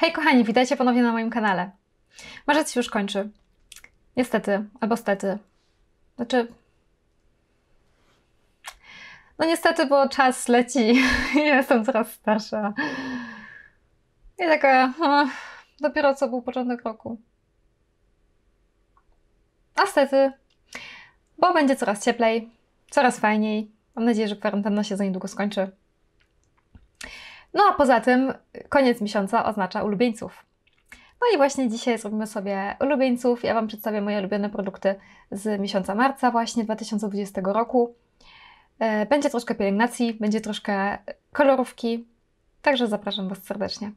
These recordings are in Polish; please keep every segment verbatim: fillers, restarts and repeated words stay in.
Hej kochani, witajcie ponownie na moim kanale. Marzec się już kończy. Niestety, albo stety. Znaczy... No niestety, bo czas leci. Ja jestem coraz starsza. I taka... Dopiero co był początek roku. A stety. Bo będzie coraz cieplej, coraz fajniej. Mam nadzieję, że kwarantanna się za niedługo skończy. No a poza tym koniec miesiąca oznacza ulubieńców. No i właśnie dzisiaj zrobimy sobie ulubieńców. Ja Wam przedstawię moje ulubione produkty z miesiąca marca właśnie dwa tysiące dwudziestego roku. Będzie troszkę pielęgnacji, będzie troszkę kolorówki, także zapraszam Was serdecznie.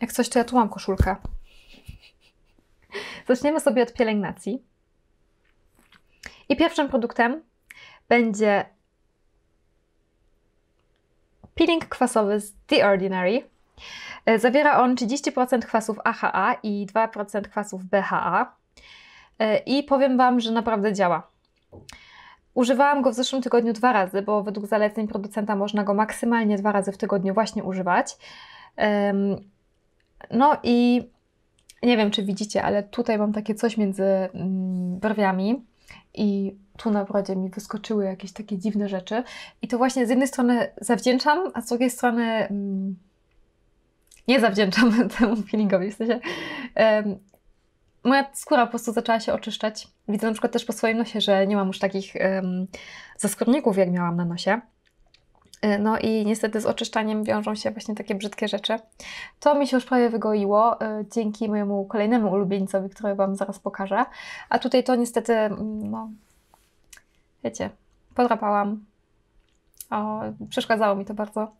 Jak coś, to ja tu mam koszulkę. Zaczniemy sobie od pielęgnacji. I pierwszym produktem będzie peeling kwasowy z The Ordinary. Zawiera on trzydzieści procent kwasów A H A i dwa procent kwasów B H A. I powiem Wam, że naprawdę działa. Używałam go w zeszłym tygodniu dwa razy, bo według zaleceń producenta można go maksymalnie dwa razy w tygodniu właśnie używać. No i nie wiem, czy widzicie, ale tutaj mam takie coś między brwiami i tu na brodzie mi wyskoczyły jakieś takie dziwne rzeczy. I to właśnie z jednej strony zawdzięczam, a z drugiej strony mm, nie zawdzięczam temu peelingowi. W sensie um, moja skóra po prostu zaczęła się oczyszczać. Widzę na przykład też po swoim nosie, że nie mam już takich um, zaskórników, jak miałam na nosie. No i niestety z oczyszczaniem wiążą się właśnie takie brzydkie rzeczy. To mi się już prawie wygoiło dzięki mojemu kolejnemu ulubieńcowi, który Wam zaraz pokażę. A tutaj to niestety, no, wiecie, podrapałam. O, przeszkadzało mi to bardzo.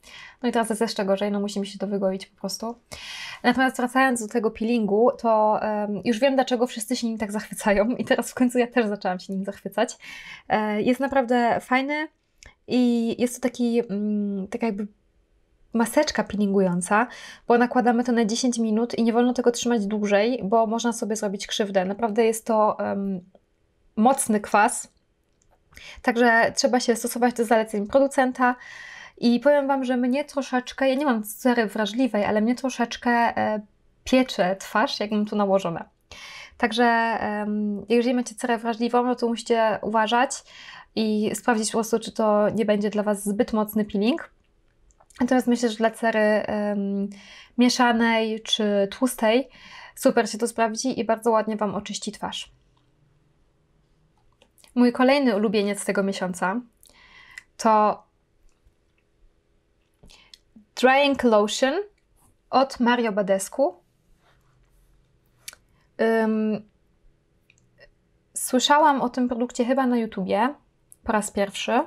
No i teraz jest jeszcze gorzej, no musi mi się to wygoić po prostu. Natomiast wracając do tego peelingu, to um, już wiem, dlaczego wszyscy się nim tak zachwycają. I teraz w końcu ja też zaczęłam się nim zachwycać. E, jest naprawdę fajny. I jest to taki, taka jakby maseczka peelingująca, bo nakładamy to na dziesięć minut i nie wolno tego trzymać dłużej, bo można sobie zrobić krzywdę. Naprawdę jest to um, mocny kwas, także trzeba się stosować do zaleceń producenta. I powiem Wam, że mnie troszeczkę, ja nie mam cery wrażliwej, ale mnie troszeczkę e, piecze twarz, jak mam tu nałożone. Także um, jeżeli macie cerę wrażliwą, no to musicie uważać i sprawdzić po prostu, czy to nie będzie dla Was zbyt mocny peeling. Natomiast myślę, że dla cery um, mieszanej czy tłustej super się to sprawdzi i bardzo ładnie Wam oczyści twarz. Mój kolejny ulubieniec tego miesiąca to Drying Lotion od Mario Badescu. Um, Słyszałam o tym produkcie chyba na YouTubie po raz pierwszy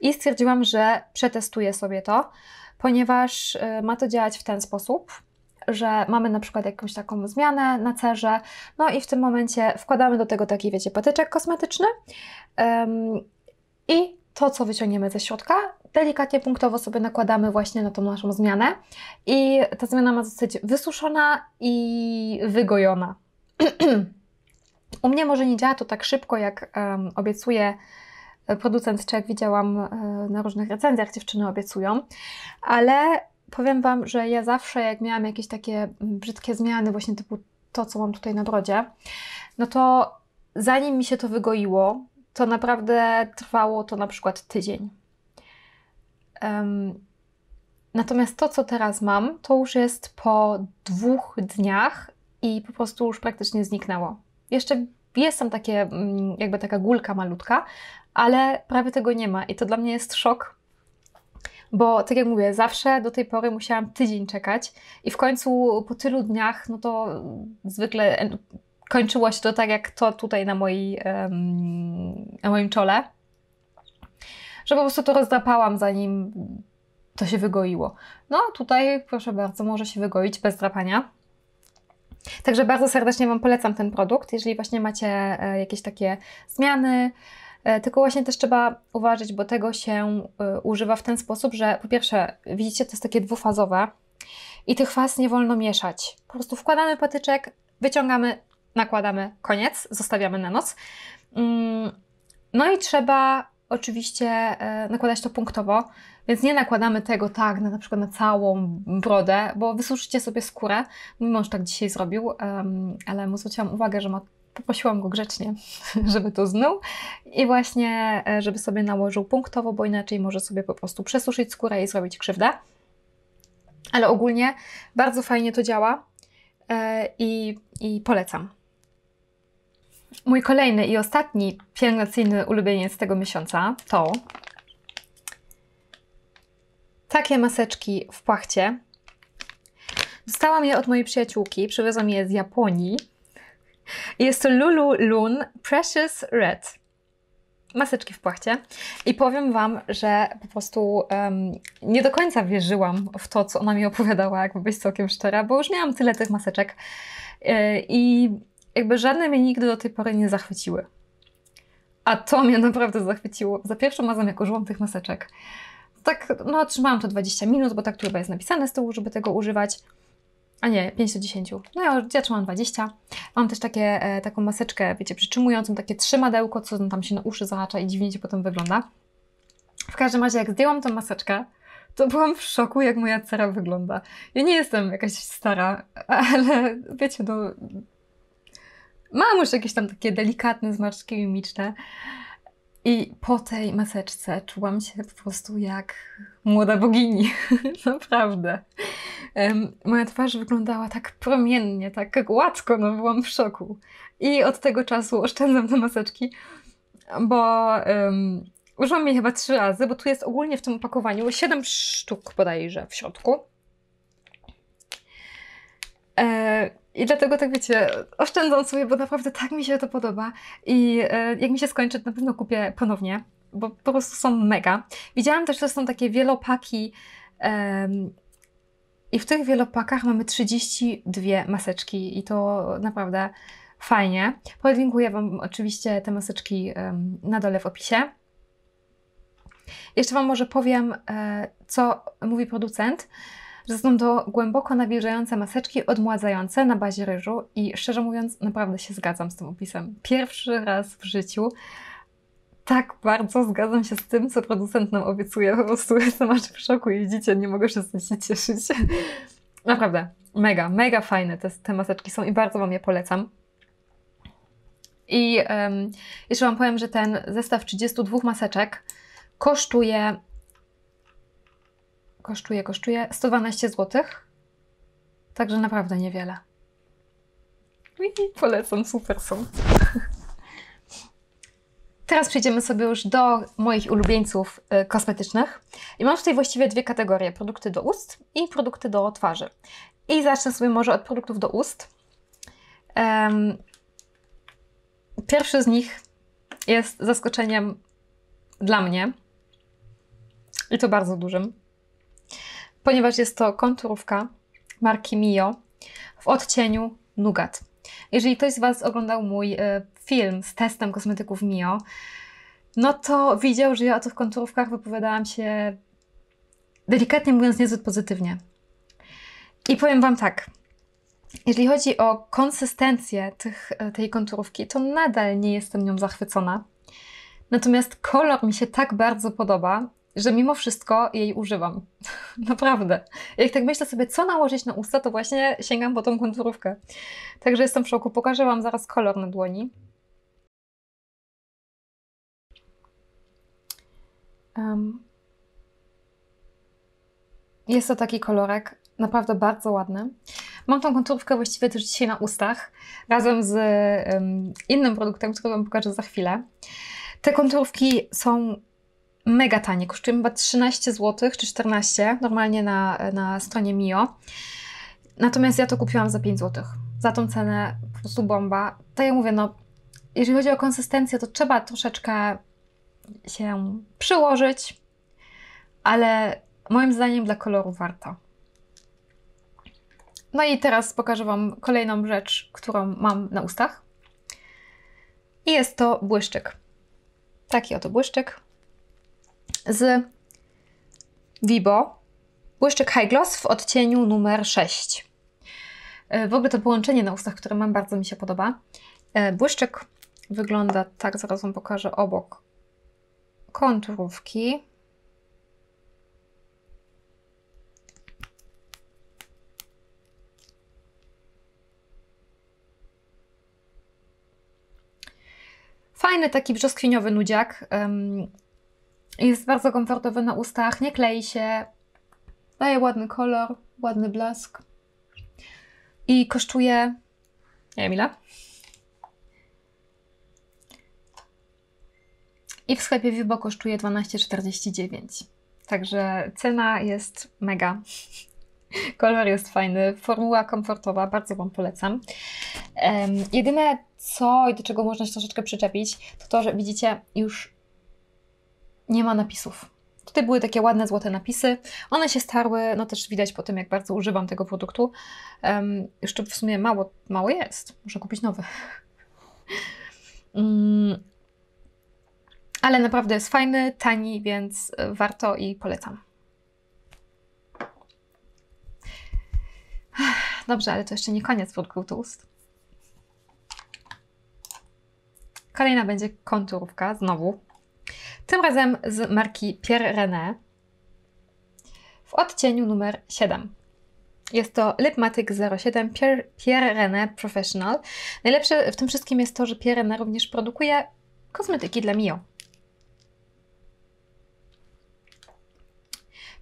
i stwierdziłam, że przetestuję sobie to, ponieważ ma to działać w ten sposób, że mamy na przykład jakąś taką zmianę na cerze, no i w tym momencie wkładamy do tego taki, wiecie, patyczek kosmetyczny um, i to, co wyciągniemy ze środka, delikatnie punktowo sobie nakładamy właśnie na tą naszą zmianę i ta zmiana ma zostać wysuszona i wygojona. U mnie może nie działa to tak szybko, jak um, obiecuje producent, czy jak widziałam um, na różnych recenzjach, dziewczyny obiecują, ale powiem Wam, że ja zawsze, jak miałam jakieś takie brzydkie zmiany, właśnie typu to, co mam tutaj na brodzie, no to zanim mi się to wygoiło, to naprawdę trwało to na przykład tydzień. Um, natomiast to, co teraz mam, to już jest po dwóch dniach i po prostu już praktycznie zniknęło. Jeszcze jest tam takie, jakby taka gulka malutka, ale prawie tego nie ma i to dla mnie jest szok, bo tak jak mówię, zawsze do tej pory musiałam tydzień czekać i w końcu po tylu dniach, no to zwykle kończyło się to tak jak to tutaj na, mojej, na moim czole, że po prostu to rozdrapałam, zanim to się wygoiło. No tutaj, proszę bardzo, może się wygoić bez drapania. Także bardzo serdecznie Wam polecam ten produkt, jeżeli właśnie macie jakieś takie zmiany, tylko właśnie też trzeba uważać, bo tego się używa w ten sposób, że po pierwsze, widzicie, to jest takie dwufazowe i tych faz nie wolno mieszać. Po prostu wkładamy patyczek, wyciągamy, nakładamy, koniec, zostawiamy na noc. No i trzeba oczywiście nakładać to punktowo, Więc nie nakładamy tego tak na, na przykład na całą brodę, bo wysuszycie sobie skórę. Mój mąż tak dzisiaj zrobił, um, ale mu zwróciłam uwagę, że ma, poprosiłam go grzecznie, żeby to znuł i właśnie, żeby sobie nałożył punktowo, bo inaczej może sobie po prostu przesuszyć skórę i zrobić krzywdę. Ale ogólnie bardzo fajnie to działa i, i polecam. Mój kolejny i ostatni pielęgnacyjny ulubieniec tego miesiąca to takie maseczki w płachcie. Dostałam je od mojej przyjaciółki, przywiozłam je z Japonii. Jest to LuLuLun Precious Red. Maseczki w płachcie. I powiem Wam, że po prostu um, nie do końca wierzyłam w to, co ona mi opowiadała, jakby być całkiem szczera, bo już miałam tyle tych maseczek yy, i jakby żadne mnie nigdy do tej pory nie zachwyciły. A to mnie naprawdę zachwyciło. Za pierwszym razem, jak użyłam tych maseczek, tak, no trzymałam to dwadzieścia minut, bo tak tu chyba jest napisane z tyłu, żeby tego używać. A nie, pięć do dziesięciu. No ja, ja trzymam dwadzieścia. Mam też takie, e, taką maseczkę, wiecie, przytrzymującą, takie trzymadełko, co tam się na uszy zahacza i dziwnie ci potem wygląda. W każdym razie, jak zdjęłam tą maseczkę, to byłam w szoku, jak moja cera wygląda. Ja nie jestem jakaś stara, ale wiecie, no... Mam już jakieś tam takie delikatne zmarszczki mimiczne. I po tej maseczce czułam się po prostu jak młoda bogini. Naprawdę. Um, moja twarz wyglądała tak promiennie, tak gładko, no byłam w szoku. I od tego czasu oszczędzam te maseczki, bo um, użyłam je chyba trzy razy, bo tu jest ogólnie w tym opakowaniu siedem sztuk bodajże w środku. E I dlatego tak wiecie, oszczędzam sobie, bo naprawdę tak mi się to podoba i e, jak mi się skończy, to na pewno kupię ponownie, bo po prostu są mega. Widziałam też, że są takie wielopaki e, i w tych wielopakach mamy trzydzieści dwie maseczki i to naprawdę fajnie. Podlinkuję Wam oczywiście te maseczki e, na dole w opisie. Jeszcze Wam może powiem, e, co mówi producent. Że są to głęboko nawilżające maseczki odmładzające na bazie ryżu i szczerze mówiąc naprawdę się zgadzam z tym opisem. Pierwszy raz w życiu tak bardzo zgadzam się z tym, co producent nam obiecuje. Po prostu jestem aż w szoku i widzicie, nie mogę się z tym się cieszyć. Naprawdę, mega, mega fajne te, te maseczki są i bardzo Wam je polecam. I um, jeszcze Wam powiem, że ten zestaw trzydziestu dwóch maseczek kosztuje... Kosztuje, kosztuje sto dwanaście złotych, także naprawdę niewiele. I polecam, super są. Teraz przejdziemy sobie już do moich ulubieńców y, kosmetycznych. I mam tutaj właściwie dwie kategorie, produkty do ust i produkty do twarzy. I zacznę sobie może od produktów do ust. Um, pierwszy z nich jest zaskoczeniem dla mnie i to bardzo dużym. Ponieważ jest to konturówka marki MIYO w odcieniu Nougat. Jeżeli ktoś z Was oglądał mój film z testem kosmetyków MIYO, no to widział, że ja o tych konturówkach wypowiadałam się delikatnie mówiąc niezbyt pozytywnie. I powiem Wam tak, jeżeli chodzi o konsystencję tych, tej konturówki, to nadal nie jestem nią zachwycona. Natomiast kolor mi się tak bardzo podoba, że mimo wszystko jej używam. Naprawdę. Jak tak myślę sobie, co nałożyć na usta, to właśnie sięgam po tą konturówkę. Także jestem w szoku. Pokażę Wam zaraz kolor na dłoni. Um. Jest to taki kolorek, naprawdę bardzo ładny. Mam tą konturówkę właściwie też dzisiaj na ustach, razem z um, innym produktem, który Wam pokażę za chwilę. Te konturówki są mega tanie, kosztują chyba trzynaście złotych czy czternaście, normalnie na, na stronie MIYO. Natomiast ja to kupiłam za pięć złotych. Za tą cenę po prostu bomba. Tak jak mówię, no, jeżeli chodzi o konsystencję, to trzeba troszeczkę się przyłożyć, ale moim zdaniem dla koloru warto. No i teraz pokażę Wam kolejną rzecz, którą mam na ustach. I jest to błyszczyk. Taki oto błyszczyk. Z WIBO, błyszczyk High Gloss w odcieniu numer sześć. W ogóle to połączenie na ustach, które mam, bardzo mi się podoba. Błyszczyk wygląda tak, zaraz Wam pokażę obok konturówki. Fajny taki brzoskwiniowy nudziak. Jest bardzo komfortowy na ustach, nie klei się. Daje ładny kolor, ładny blask. I kosztuje... nie wiem ile. I w sklepie WIBO kosztuje dwanaście czterdzieści dziewięć. Także cena jest mega. Kolor jest fajny, formuła komfortowa, bardzo Wam polecam. Um, jedyne co i do czego można się troszeczkę przyczepić, to to, że widzicie, już nie ma napisów. Tutaj były takie ładne, złote napisy. One się starły, no też widać po tym, jak bardzo używam tego produktu. Um, jeszcze w sumie mało, mało jest. Muszę kupić nowy. um, ale naprawdę jest fajny, tani, więc warto i polecam. Dobrze, ale to jeszcze nie koniec produktu ust. Kolejna będzie konturówka, znowu. Tym razem z marki Pierre René w odcieniu numer siedem. Jest to Lipmatic zero siedem Pierre, Pierre René Professional. Najlepsze w tym wszystkim jest to, że Pierre René również produkuje kosmetyki dla MIYO.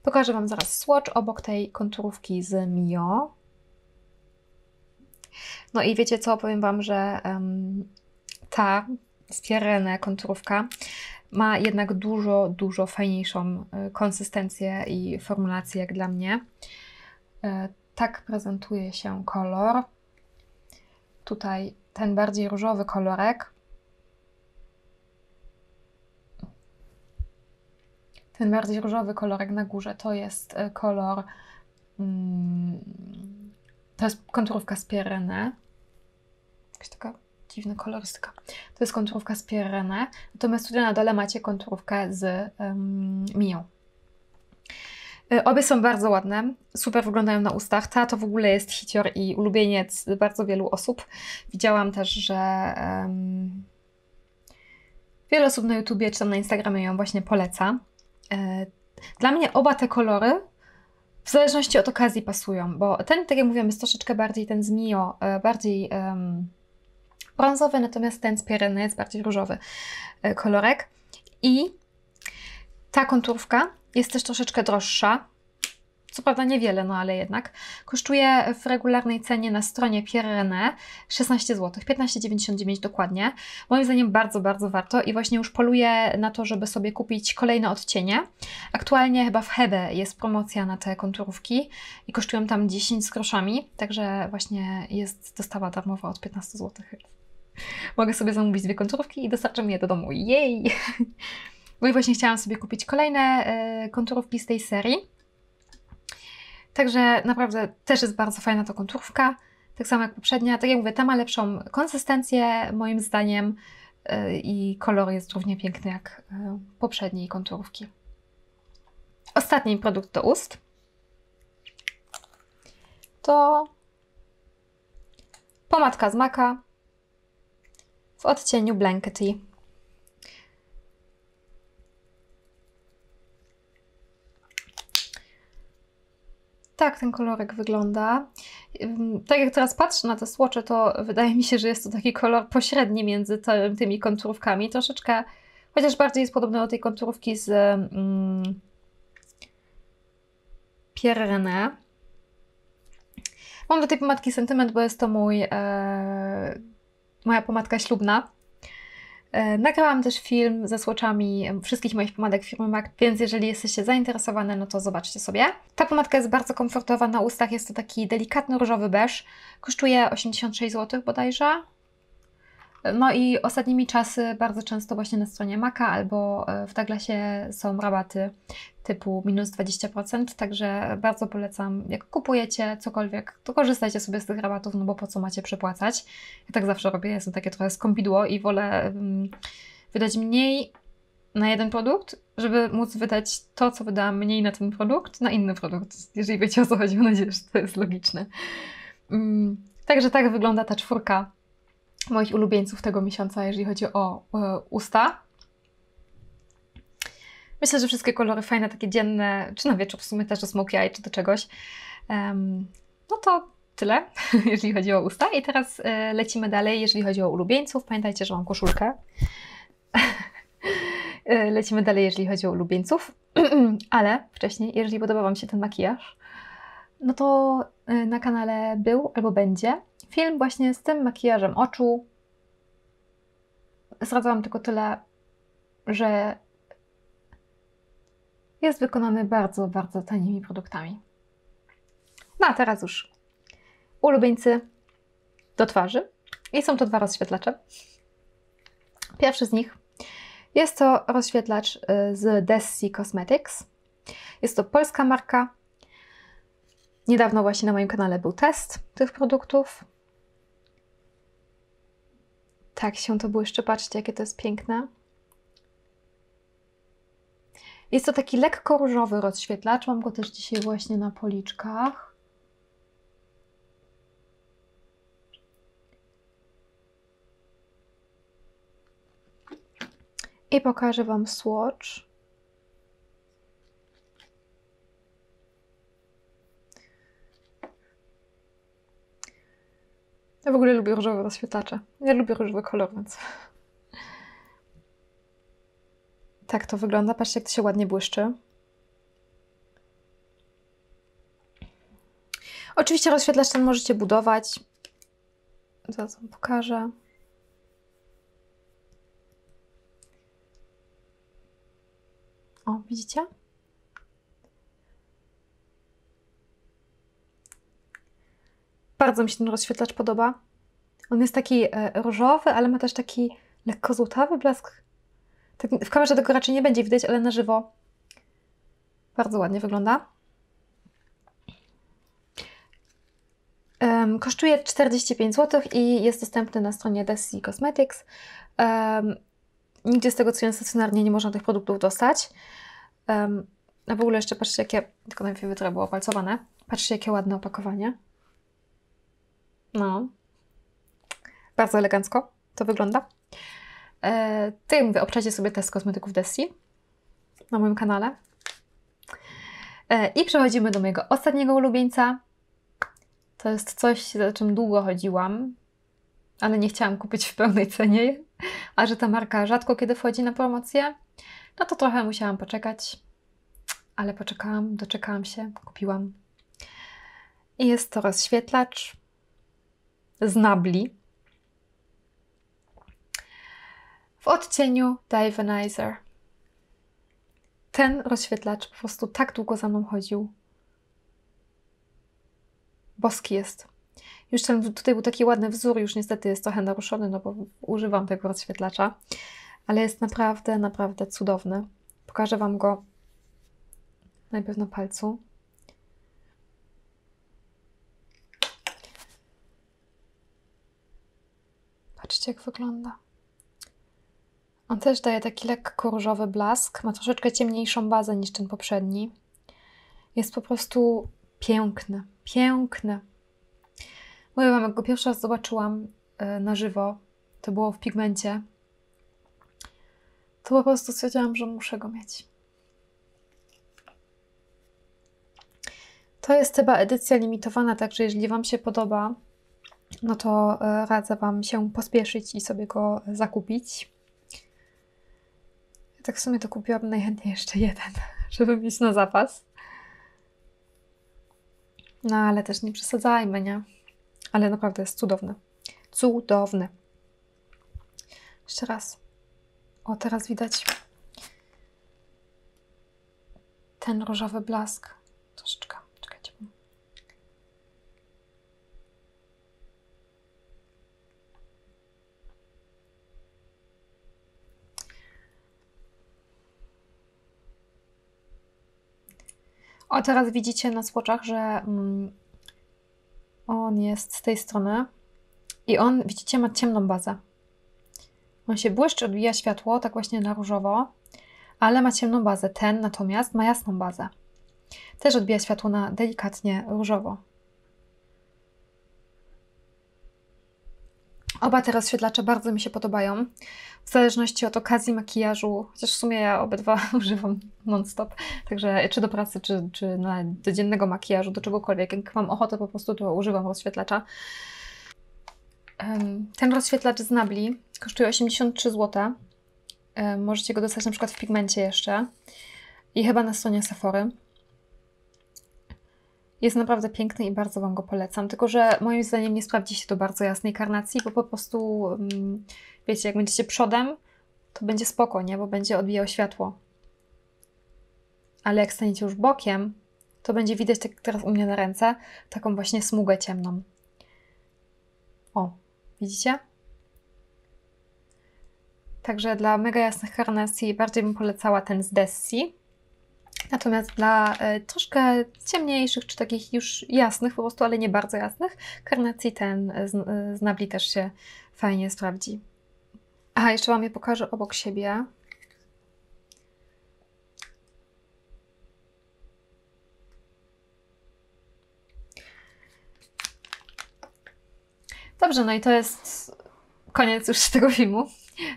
Pokażę Wam zaraz swatch obok tej konturówki z MIYO. No i wiecie co, powiem Wam, że um, ta z Pierre René konturówka ma jednak dużo, dużo fajniejszą y, konsystencję i formulację jak dla mnie. Y, tak prezentuje się kolor. Tutaj ten bardziej różowy kolorek. Ten bardziej różowy kolorek na górze to jest kolor, mm, to jest konturówka z Pierre René. Jakaś taka dziwna kolorystyka. To jest konturówka z Pierre René. Natomiast tutaj na dole macie konturówkę z um, MIYO. Obie są bardzo ładne, super wyglądają na ustach. Ta to w ogóle jest hicior i ulubieniec bardzo wielu osób. Widziałam też, że um, wiele osób na YouTubie czy tam na Instagramie ją właśnie poleca. Dla mnie oba te kolory w zależności od okazji pasują, bo ten, tak jak mówiłam, jest troszeczkę bardziej ten z MIYO, bardziej um, brązowy, natomiast ten z Pierre René jest bardziej różowy kolorek. I ta konturówka jest też troszeczkę droższa, co prawda niewiele, no ale jednak. Kosztuje w regularnej cenie na stronie Pierre René szesnaście złotych, piętnaście dziewięćdziesiąt dziewięć dokładnie. Moim zdaniem bardzo, bardzo warto i właśnie już poluję na to, żeby sobie kupić kolejne odcienie. Aktualnie chyba w Hebe jest promocja na te konturówki i kosztują tam dziesięć z groszami, także właśnie jest dostawa darmowa od piętnastu złotych. Mogę sobie zamówić dwie konturówki i dostarczam je do domu. Jej! Bo i właśnie chciałam sobie kupić kolejne konturówki z tej serii. Także naprawdę też jest bardzo fajna ta konturówka, tak samo jak poprzednia. Tak jak mówię, ta ma lepszą konsystencję moim zdaniem i kolor jest równie piękny jak poprzedniej konturówki. Ostatni produkt do ust to pomadka z MACa w odcieniu Blankety. Tak ten kolorek wygląda. Tak jak teraz patrzę na te swatche, to wydaje mi się, że jest to taki kolor pośredni między tymi konturówkami. Troszeczkę, chociaż bardziej jest podobny do tej konturówki z mm, Pierre René. Mam do tej pomadki sentyment, bo jest to mój, e, moja pomadka ślubna. Nagrałam też film ze swatchami wszystkich moich pomadek firmy MAC, więc jeżeli jesteście zainteresowane, no to zobaczcie sobie. Ta pomadka jest bardzo komfortowa na ustach, jest to taki delikatny różowy beż, kosztuje osiemdziesiąt sześć złotych bodajże. No i ostatnimi czasy bardzo często właśnie na stronie MACa albo w Douglasie są rabaty typu minus dwadzieścia procent, także bardzo polecam, jak kupujecie cokolwiek, to korzystajcie sobie z tych rabatów, no bo po co macie przepłacać. Ja tak zawsze robię, jestem takie trochę skąpidło i wolę um, wydać mniej na jeden produkt, żeby móc wydać to, co wydałam mniej na ten produkt, na inny produkt, jeżeli wiecie o co chodzi, mam nadzieję, że to jest logiczne. Um, także tak wygląda ta czwórka moich ulubieńców tego miesiąca, jeżeli chodzi o y, usta. Myślę, że wszystkie kolory fajne, takie dzienne, czy na wieczór w sumie też do smokey eye, czy do czegoś. Um, no to tyle, jeżeli chodzi o usta. I teraz y, lecimy dalej, jeżeli chodzi o ulubieńców. Pamiętajcie, że mam koszulkę Lecimy dalej, jeżeli chodzi o ulubieńców, ale wcześniej, jeżeli podoba Wam się ten makijaż, no to na kanale był albo będzie film właśnie z tym makijażem oczu. Zdradzam tylko tyle, że jest wykonany bardzo, bardzo tanimi produktami. No a teraz już ulubieńcy do twarzy i są to dwa rozświetlacze. Pierwszy z nich jest to rozświetlacz z Dessi Cosmetics. Jest to polska marka. Niedawno właśnie na moim kanale był test tych produktów. Tak się to błyszczy. Patrzcie, jakie to jest piękne. Jest to taki lekko różowy rozświetlacz. Mam go też dzisiaj właśnie na policzkach. I pokażę Wam swatch. Ja w ogóle lubię różowe rozświetlacze. Ja lubię różowy kolor, więc... Tak to wygląda. Patrzcie, jak to się ładnie błyszczy. Oczywiście rozświetlacz ten możecie budować. Zaraz Wam pokażę. O, widzicie? Bardzo mi się ten rozświetlacz podoba. On jest taki różowy, ale ma też taki lekko złotawy blask. W kamerze tego raczej nie będzie widać, ale na żywo bardzo ładnie wygląda. Um, kosztuje czterdzieści pięć złotych i jest dostępny na stronie Dessi Cosmetics. Um, Nigdzie z tego, co ja stacjonarnie, nie można tych produktów dostać. Um, a w ogóle jeszcze patrzcie, jakie... Tylko najpierw wytry było opalcowane. Patrzcie, jakie ładne opakowanie. No. Bardzo elegancko to wygląda. E, tutaj mówię, obczajcie sobie test kosmetyków Dessi na moim kanale. E, I przechodzimy do mojego ostatniego ulubieńca. To jest coś, za czym długo chodziłam, ale nie chciałam kupić w pełnej cenie. A że ta marka rzadko kiedy wchodzi na promocję, no to trochę musiałam poczekać, ale poczekałam, doczekałam się, kupiłam. I jest to rozświetlacz z Nabli w odcieniu Divinizer. Ten rozświetlacz po prostu tak długo za mną chodził. Boski jest. Już ten, tutaj był taki ładny wzór, już niestety jest trochę naruszony, no bo używam tego rozświetlacza, ale jest naprawdę, naprawdę cudowny. Pokażę Wam go najpierw na palcu. Patrzcie, jak wygląda. On też daje taki lekko różowy blask, ma troszeczkę ciemniejszą bazę niż ten poprzedni. Jest po prostu piękny, piękny. Mówię Wam, jak go pierwszy raz zobaczyłam na żywo, to było w Pigmencie, to po prostu stwierdziłam, że muszę go mieć. To jest chyba edycja limitowana, także jeżeli Wam się podoba, no to radzę Wam się pospieszyć i sobie go zakupić. Ja tak w sumie to kupiłabym najchętniej jeszcze jeden, żeby mieć na zapas. No ale też nie przesadzajmy, nie? Ale naprawdę jest cudowny. Cudowny. Jeszcze raz. O, teraz widać ten różowy blask. Troszeczkę, czekajcie. O, teraz widzicie na swatchach, że... Mm, on jest z tej strony i on, widzicie, ma ciemną bazę. On się błyszczy, odbija światło, tak właśnie na różowo, ale ma ciemną bazę. Ten natomiast ma jasną bazę. Też odbija światło na delikatnie różowo. Oba te rozświetlacze bardzo mi się podobają. W zależności od okazji makijażu, chociaż w sumie ja obydwa używam non-stop, także czy do pracy, czy, czy na, do dziennego makijażu, do czegokolwiek. Jak mam ochotę, po prostu to używam rozświetlacza. Ten rozświetlacz z Nabli kosztuje osiemdziesiąt trzy złote Możecie go dostać na przykład w Pigmencie jeszcze. I chyba na stronie Sephory. Jest naprawdę piękny i bardzo Wam go polecam. Tylko że moim zdaniem nie sprawdzi się do bardzo jasnej karnacji, bo po prostu, wiecie, jak będziecie przodem, to będzie spoko, nie? Bo będzie odbijał światło. Ale jak staniecie już bokiem, to będzie widać, tak jak teraz u mnie na ręce, taką właśnie smugę ciemną. O, widzicie? Także dla mega jasnych karnacji bardziej bym polecała ten z Dessi. Natomiast dla y, troszkę ciemniejszych, czy takich już jasnych po prostu, ale nie bardzo jasnych karnacji ten z, y, z Nabli też się fajnie sprawdzi. Aha, jeszcze Wam je pokażę obok siebie. Dobrze, no i to jest koniec już tego filmu.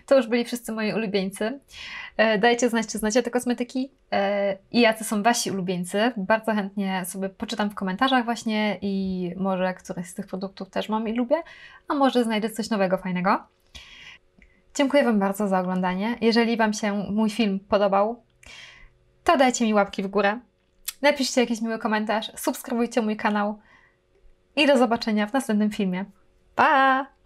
To już byli wszyscy moi ulubieńcy. Dajcie znać, czy znacie te kosmetyki i jacy są Wasi ulubieńcy. Bardzo chętnie sobie poczytam w komentarzach właśnie i może któreś z tych produktów też mam i lubię, a może znajdę coś nowego, fajnego. Dziękuję Wam bardzo za oglądanie. Jeżeli Wam się mój film podobał, to dajcie mi łapki w górę. Napiszcie jakiś miły komentarz, subskrybujcie mój kanał i do zobaczenia w następnym filmie. Pa!